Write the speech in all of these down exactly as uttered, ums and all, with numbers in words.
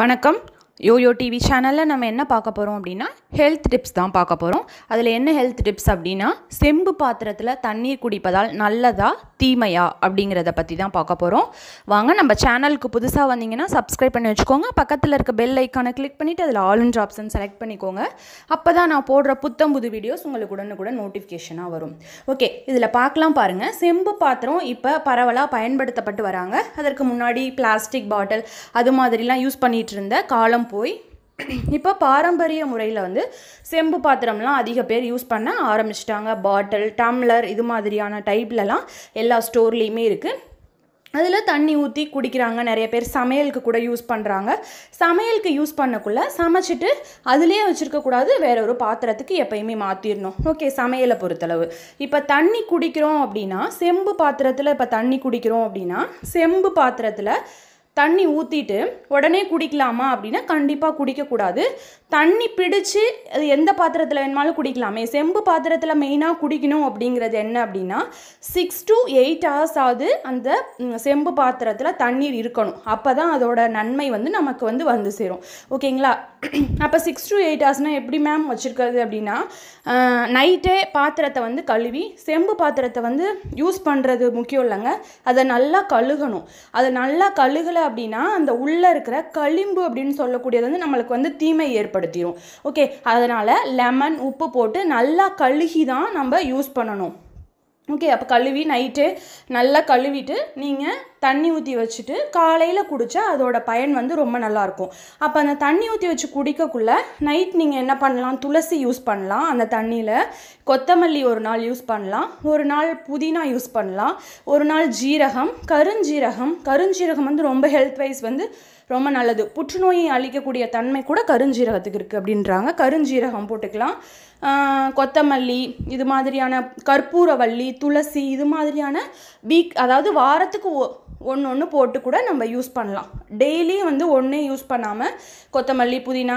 வணக்கம் YoYo TV சேனலில் நம்ம என்ன பார்க்க போகிறோம் அப்படின்னா ஹெல்த் டிப்ஸ் தான் பார்க்க போகிறோம். அதில் என்ன ஹெல்த் டிப்ஸ் அப்படின்னா செம்பு பாத்திரத்தில் தண்ணீர் குடிப்பதால் நல்லதா தீமையா அப்படிங்கிறத பற்றி தான் பார்க்க போகிறோம். வாங்க, நம்ம சேனலுக்கு புதுசாக வந்தீங்கன்னா சப்ஸ்கிரைப் பண்ணி வச்சுக்கோங்க. பக்கத்தில் இருக்க பெல் ஐக்கானை கிளிக் பண்ணிவிட்டு அதில் ஆல்ன்ற ஆப்ஷன் செலக்ட் பண்ணிக்கோங்க. அப்போ தான் நான் போடுற புத்தம் புது வீடியோஸ் உங்களுக்கு உடனுக்குடன் நோட்டிஃபிகேஷனாக வரும். ஓகே, இதில் பார்க்கலாம் பாருங்கள். செம்பு பாத்திரம் இப்போ பரவலாக பயன்படுத்தப்பட்டு வராங்க. அதற்கு முன்னாடி பிளாஸ்டிக் பாட்டில் அது மாதிரிலாம் யூஸ் பண்ணிகிட்டு இருந்த காலம் போய் இப்போ பாரம்பரிய முறையில் வந்து செம்பு பாத்திரம்லாம் அதிக பேர் யூஸ் பண்ண ஆரம்பிச்சிட்டாங்க. பாட்டில், டம்ளர் இது மாதிரியான டைப்லலாம் எல்லா ஸ்டோர்லேயுமே இருக்குது. அதில் தண்ணி ஊற்றி குடிக்கிறாங்க. நிறைய பேர் சமையலுக்கு கூட யூஸ் பண்ணுறாங்க. சமையலுக்கு யூஸ் பண்ணக்குள்ளே சமைச்சிட்டு அதுலேயே வச்சுருக்கக்கூடாது, வேற ஒரு பாத்திரத்துக்கு எப்பயுமே மாற்றிடணும். ஓகே, சமையலை பொறுத்தளவு இப்போ தண்ணி குடிக்கிறோம் அப்படின்னா செம்பு பாத்திரத்தில் இப்போ தண்ணி குடிக்கிறோம் அப்படின்னா செம்பு பாத்திரத்தில் தண்ணி ஊற்றிட்டு உடனே குடிக்கலாமா அப்படின்னா கண்டிப்பாக குடிக்கக்கூடாது. தண்ணி பிடிச்சி அது எந்த பாத்திரத்தில் வேணுமாலும் குடிக்கலாமே. செம்பு பாத்திரத்தில் மெயினாக குடிக்கணும் அப்படிங்கிறது என்ன அப்படின்னா சிக்ஸ் டு எயிட் ஹவர்ஸ் ஆகுது அந்த செம்பு பாத்திரத்தில் தண்ணீர் இருக்கணும். அப்போ தான் அதோட நன்மை வந்து நமக்கு வந்து வந்து சேரும். ஓகேங்களா? அப்போ சிக்ஸ் டு எயிட் ஹவர்ஸ்னால் எப்படி மேம் வச்சுருக்கிறது அப்படின்னா நைட்டே பாத்திரத்தை வந்து கழுவி செம்பு பாத்திரத்தை வந்து யூஸ் பண்ணுறது முக்கியம் இல்லைங்க. அதை நல்லா கழுகணும். அதை நல்லா கழுகலை அப்படின்னா அந்த உள்ள இருக்கிற களிம்பு அப்படின்னு சொல்லக்கூடியது வந்து நம்மளுக்கு வந்து தீமை ஏற்படுத்திடும். ஓகே, அதனால லெமன் உப்பு போட்டு நல்லா கழுகி தான் நம்ம யூஸ் பண்ணணும். ஓகே, அப்போ கழுவி நைட்டு நல்லா கழுவிட்டு நீங்கள் தண்ணி ஊற்றி வச்சுட்டு காலையில் குடித்தா அதோட பயன் வந்து ரொம்ப நல்லாயிருக்கும். அப்போ அந்த தண்ணி ஊற்றி வச்சு குடிக்கக்குள்ளே நைட் நீங்கள் என்ன பண்ணலாம், துளசி யூஸ் பண்ணலாம். அந்த தண்ணியில் கொத்தமல்லி ஒரு நாள் யூஸ் பண்ணலாம், ஒரு நாள் புதினா யூஸ் பண்ணலாம், ஒரு நாள் ஜீரகம், கருஞ்சீரகம். கருஞ்சீரகம் வந்து ரொம்ப ஹெல்த் வைஸ் வந்து ரொம்ப நல்லது. புற்றுநோயை அழிக்கக்கூடிய தன்மை கூட கருஞ்சீரகத்துக்கு இருக்குது அப்படின்றாங்க. கருஞ்சீரகம் போட்டுக்கலாம். கொத்தமல்லி இது மாதிரியான, கற்பூரவள்ளி, துளசி இது மாதிரியான வீக் அதாவது வாரத்துக்கு ஒன்று ஒன்று போட்டு கூட நம்ம யூஸ் பண்ணலாம். டெய்லியும் வந்து ஒன்றே யூஸ் பண்ணாமல் கொத்தமல்லி, புதினா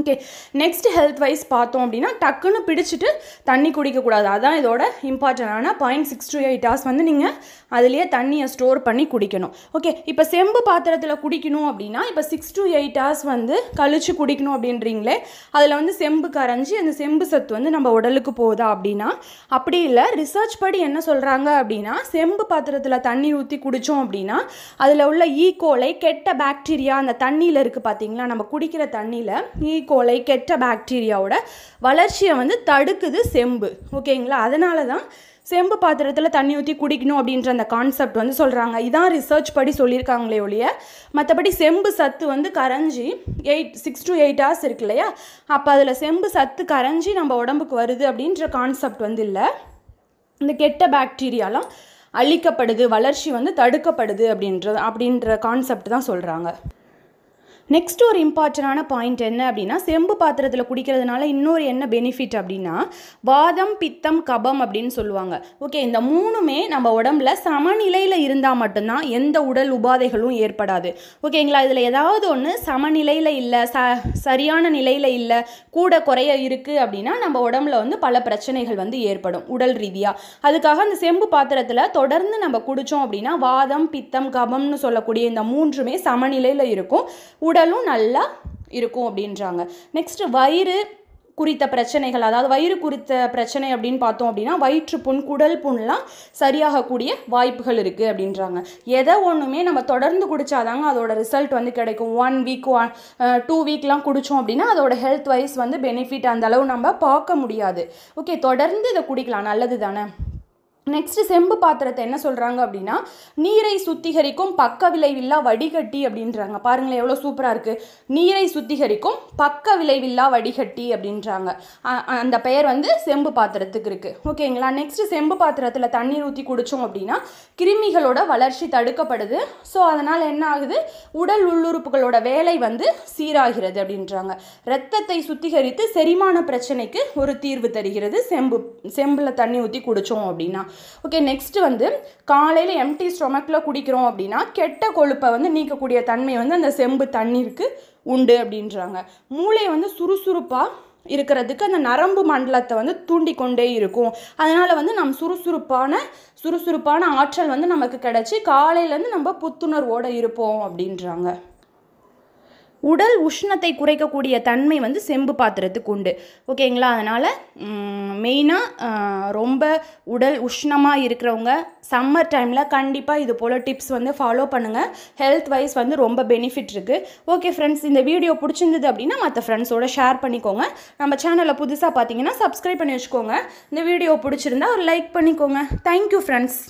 ஓகே, நெக்ஸ்ட் ஹெல்த் வைஸ் பார்த்தோம் அப்படின்னா டக்குன்னு பிடிச்சிட்டு தண்ணி குடிக்கக்கூடாது. அதுதான் இதோட இம்பார்ட்டண்டான point. Six to eight hours வந்து நீங்கள் அதிலேயே தண்ணியை ஸ்டோர் பண்ணி குடிக்கணும். ஓகே, இப்போ செம்பு பாத்திரத்தில் குடிக்கணும் அப்படின்னா இப்போ சிக்ஸ் டு எயிட் ஹவர்ஸ் வந்து கழிச்சு குடிக்கணும் அப்படின்றீங்களே, அதில் வந்து செம்பு கரைஞ்சி அந்த செம்பு சத்து வந்து நம்ம உடலுக்கு போகுதா அப்படின்னா அப்படி இல்லை. ரிசர்ச் படி என்ன சொல்கிறாங்க அப்படின்னா செம்பு பாத்திரத்தில் தண்ணி ஊற்றி குடித்தோம் அப்படின்னா அதில் உள்ள ஈகோலை, கெட்ட பாக்டீரியா அந்த தண்ணியில் இருக்குது பார்த்தீங்களா, நம்ம குடிக்கிற தண்ணியில் ஈ கோலை கெட்ட பாக்டீரியாவோட வளர்ச்சியை வந்து தடுக்குது செம்பு. ஓகேங்களா? அதனால தான் செம்பு பாத்திரத்தில் தண்ணி ஊற்றி குடிக்கணும் அப்படின்ற அந்த கான்செப்ட் வந்து சொல்கிறாங்க. இதான் ரிசர்ச் படி சொல்லியிருக்காங்களே ஒழிய மற்றபடி செம்பு சத்து வந்து கரைஞ்சி eight six to eight hours இருக்கு இல்லையா, அப்போ அதில் செம்பு சத்து கரைஞ்சி நம்ம உடம்புக்கு வருது அப்படின்ற கான்செப்ட் வந்து இல்லை. இந்த கெட்ட பாக்டீரியாலாம் அழிக்கப்படுது, வளர்ச்சி வந்து தடுக்கப்படுது அப்படின்றது அப்படின்ற கான்செப்ட் தான் சொல்கிறாங்க. நெக்ஸ்ட் ஒரு இம்பார்ட்டண்டான பாயிண்ட் என்ன அப்படின்னா செம்பு பாத்திரத்தில் குடிக்கிறதுனால இன்னொரு என்ன பெனிஃபிட் அப்படின்னா வாதம், பித்தம், கபம் அப்படின்னு சொல்லுவாங்க. ஓகே, இந்த மூணுமே நம்ம உடம்புல சமநிலையில் இருந்தால் மட்டும்தான் எந்த உடல் உபாதைகளும் ஏற்படாது. ஓகேங்களா? இதில் ஏதாவது ஒன்று சமநிலையில் இல்லை, ச சரியான நிலையில் இல்லை, கூட குறைய இருக்குது அப்படின்னா நம்ம உடம்புல வந்து பல பிரச்சனைகள் வந்து ஏற்படும் உடல் ரீதியாக. அதுக்காக அந்த செம்பு பாத்திரத்தில் தொடர்ந்து நம்ம குடித்தோம் அப்படின்னா வாதம், பித்தம், கபம்னு சொல்லக்கூடிய இந்த மூன்றுமே சமநிலையில் இருக்கும், உடலும் நல்லா இருக்கும் அப்படின்றாங்க. நெக்ஸ்ட் வயிறு குறித்த பிரச்சனைகள், அதாவது வயிறு குறித்த பிரச்சனை அப்படின்னு பார்த்தோம் அப்படின்னா வயிற்றுப்புண், குடல் புண்லாம் சரியாகக்கூடிய வாய்ப்புகள் இருக்குது அப்படின்றாங்க. எதை ஒன்றுமே நம்ம தொடர்ந்து குடித்தாதாங்க அதோட ரிசல்ட் வந்து கிடைக்கும். ஒன் வீக் ஒன் டூ வீக்லாம் குடித்தோம் அப்படின்னா அதோட ஹெல்த் வைஸ் வந்து பெனிஃபிட் அந்தளவு நம்ம பார்க்க முடியாது. ஓகே, தொடர்ந்து இதை குடிக்கலாம், நல்லது தானே? நெக்ஸ்ட் செம்பு பாத்திரத்தை என்ன சொல்கிறாங்க அப்படின்னா நீரை சுத்திகரிக்கும், பக்க விளைவில்லா வடிகட்டி அப்படின்றாங்க. பாருங்களேன், எவ்வளோ சூப்பராக இருக்குது. நீரை சுத்திகரிக்கும் பக்க விளைவில்லா வடிகட்டி அப்படின்றாங்க. அந்த பெயர் வந்து செம்பு பாத்திரத்துக்கு இருக்குது. ஓகேங்களா? நெக்ஸ்ட் செம்பு பாத்திரத்தில் தண்ணீர் ஊற்றி குடித்தோம் அப்படின்னா கிருமிகளோட வளர்ச்சி தடுக்கப்படுது. ஸோ அதனால் என்ன ஆகுது, உடல் உள்ளுறுப்புகளோட வேலை வந்து சீராகிறது அப்படின்றாங்க. இரத்தத்தை சுத்திகரித்து செரிமான பிரச்சனைக்கு ஒரு தீர்வு தருகிறது செம்பு செம்பில் தண்ணி ஊற்றி குடித்தோம் அப்படின்னா. ஓகே, நெக்ஸ்ட் வந்து காலையில் எம்டி ஸ்டொமக்கில் குடிக்கிறோம் அப்படின்னா கெட்ட கொழுப்பை வந்து நீக்கக்கூடிய தன்மை வந்து அந்த செம்பு தண்ணீருக்கு உண்டு அப்படின்றாங்க. மூளை வந்து சுறுசுறுப்பாக இருக்கிறதுக்கு அந்த நரம்பு மண்டலத்தை வந்து தூண்டிக்கொண்டே இருக்கும். அதனால் வந்து நம்ம சுறுசுறுப்பான சுறுசுறுப்பான ஆற்றல் வந்து நமக்கு கிடச்சி காலையிலேருந்து நம்ம புத்துணர்வோடு இருப்போம் அப்படின்றாங்க. உடல் உஷ்ணத்தை குறைக்கக்கூடிய தன்மை வந்து செம்பு பாத்திரத்துக்கு உண்டு, ஓகேங்களா? அதனால் மெயினாக ரொம்ப உடல் உஷ்ணமாக இருக்கிறவங்க சம்மர் டைமில் கண்டிப்பாக இது போல் டிப்ஸ் வந்து ஃபாலோ பண்ணுங்கள். ஹெல்த் வைஸ் வந்து ரொம்ப பெனிஃபிட் இருக்குது. ஓகே ஃப்ரெண்ட்ஸ், இந்த வீடியோ பிடிச்சிருந்தது அப்படின்னா மற்ற ஃப்ரெண்ட்ஸோடு ஷேர் பண்ணிக்கோங்க. நம்ம சேனலில் புதுசாக பார்த்தீங்கன்னா சப்ஸ்கிரைப் பண்ணி வச்சுக்கோங்க. இந்த வீடியோ பிடிச்சிருந்தா ஒரு லைக் பண்ணிக்கோங்க. Thank you friends.